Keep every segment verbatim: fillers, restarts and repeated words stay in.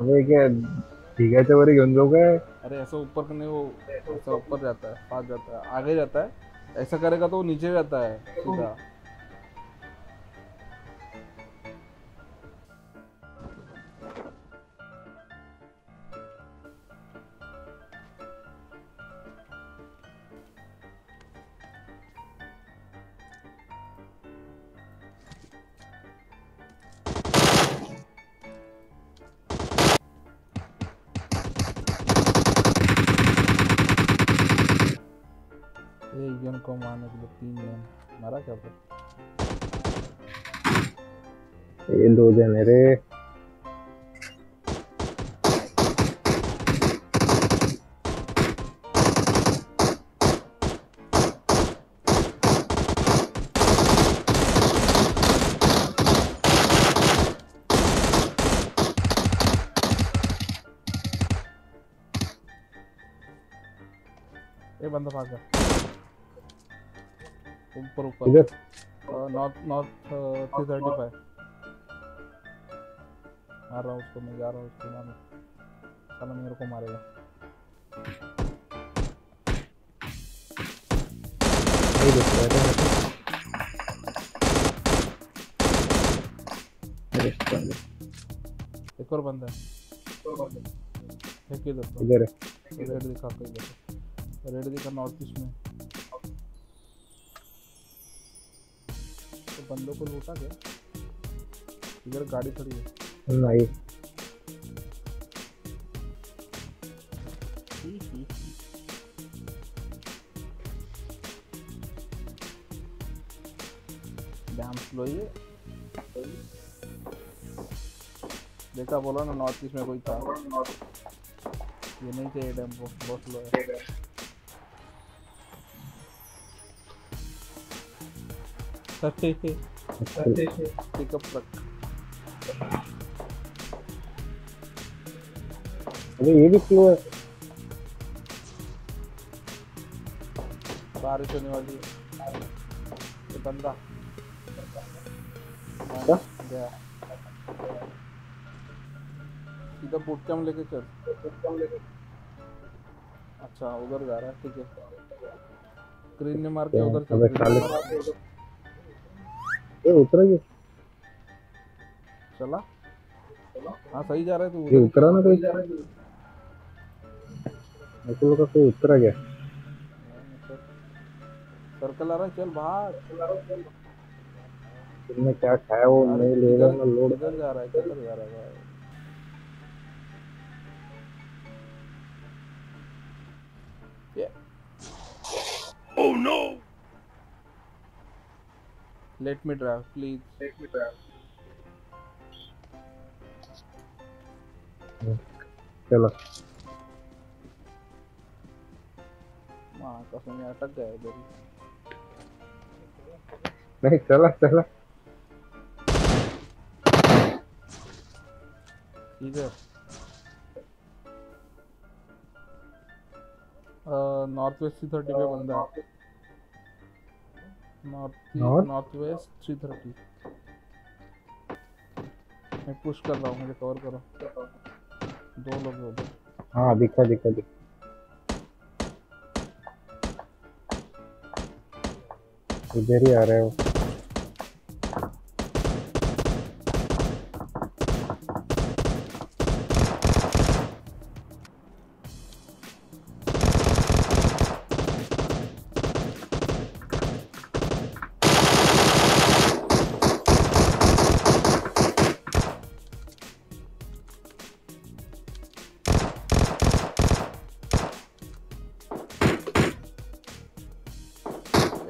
अबे क्या ठीक है तो वाले गंजो का है। अरे ऐसा ऊपर करने वो ऐसा ऊपर जाता है, पास जाता है, आगे जाता है, ऐसा करेगा तो नीचे जाता है सीधा। एक जन को मारने के लिए तीन जन मारा क्या पर ये दो जन है रे। ये बंदा भाग गया ऊपर ऊपर नॉर्थ नॉर्थ तीन सौ पैंतीस मार रहा हूँ उसको, मैं जा रहा हूँ उसको मारने, साला मेरे को मारेगा। एक और बंदा है इधर, रेड दिखा इधर, रेड दिखा नॉर्थ ईस्ट में। बंदों को लूटा गया, इधर गाड़ी खड़ी है नहीं। देखा बोला ना नॉर्थ ईस्ट में कोई था, ये नहीं चाहिए डैम को, बहुत स्लो है। Pickup truck. अरे ये भी क्यों है? बारिश होने वाली है। ये बंदा गया सीधा बूट कैंप लेके चल। अच्छा उधर जा रहा है, ठीक है। ग्रीन ने मार के उधर चल। ए उतरा ये चला। हाँ सही जा रहा है तू, उतरा ना कोई। ऐसे लोग का कोई उतरा क्या? सर्कल आ रहा है, चल बाहर। तुमने क्या खाया वो नहीं ले रहा ना लोड। इधर जा रहा है, इधर जा रहा है। ये oh no let me drive please, let me drive चलो। मां कसम यार अटक गया इधर नहीं। चला चला इधर नॉर्थ वेस्ट थर्टी पे बंदा है। नॉर्थ नॉर्थ वेस्ट तीन सौ तीस। मैं पुश कर रहा हूँ, मुझे कवर करो। दो लोग हो गए। हाँ दिखा दिखा दिखा इधर ही आ रहे हो।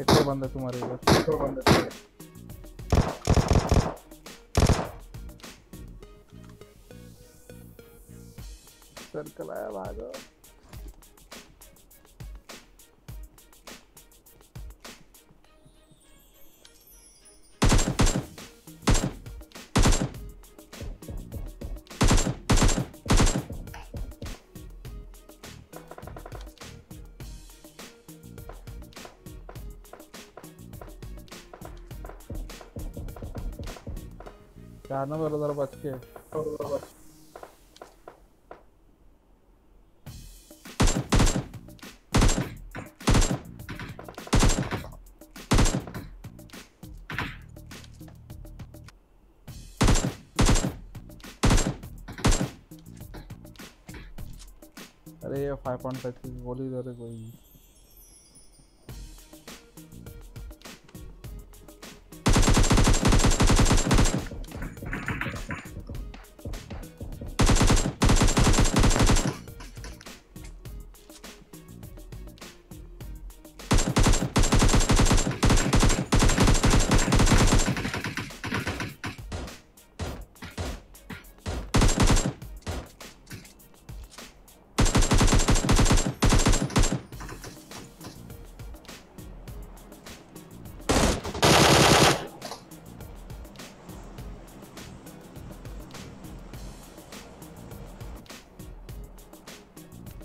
एक और बंदा तुम्हारे इधर, एक और बंदा सर्कल आया, भागो। चार नंबर उधर बच के अरे ये five point five की गोली दे रहे कोई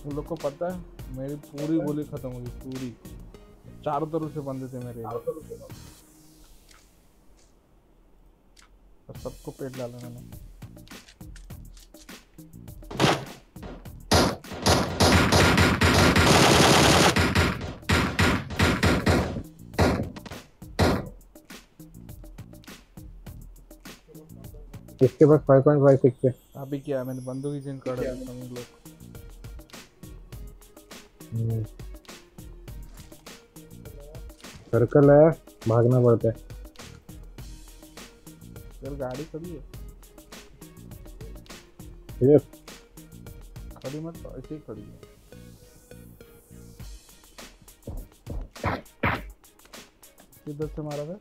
उन लोग को पता है मेरी पूरी गोली खत्म हो गई पूरी चारों तरफ से बंदे थे मेरे और सबको पेट डाला मैंने इसके पास five point five six पे अभी क्या मैंने बंदूक ही चेंज कर दिया उन लोग सर्कल है भागना पड़ता है यार गाड़ी खड़ी है यस खड़ी मत ऐसे ही खड़ी है किधर से मारा था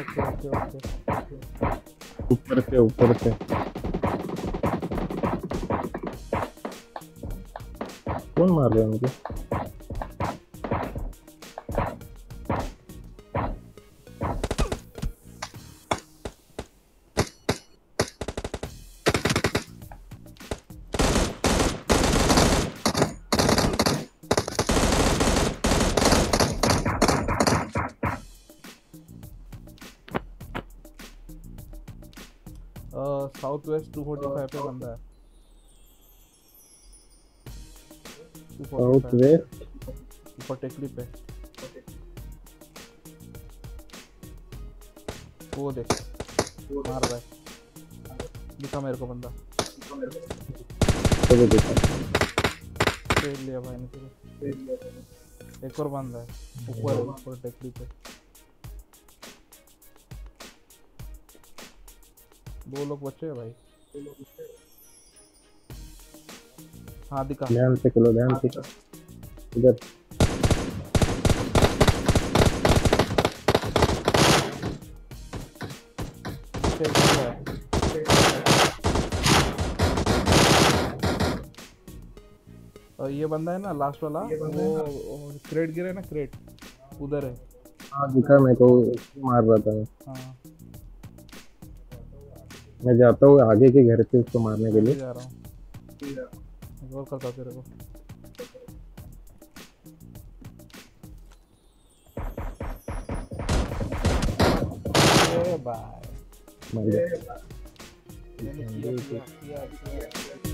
ओके ओके ओके ऊपर से ऊपर से कौन मार रहा है मुझे साउथ वेस्ट two forty-five पे बंदा है साउथ वेस्ट ऊपर टेकली पे वो देख मार रहा है दिखा मेरे को बंदा तो देखा फेल लिया भाई ने फिर एक और बंदा है ऊपर ऊपर टेकली पे दो लोग बचे हैं भाई हाँ दिखा ध्यान से करो ध्यान से इधर और ये बंदा है ना लास्ट वाला वो क्रेट गिरा है ना क्रेट उधर है हाँ दिखा मैं तो मार रहा था हाँ मैं जाता हूँ आगे के घर पे उसको मारने के लिए जा रहा हूँ गौर करता तेरे को बाय बाय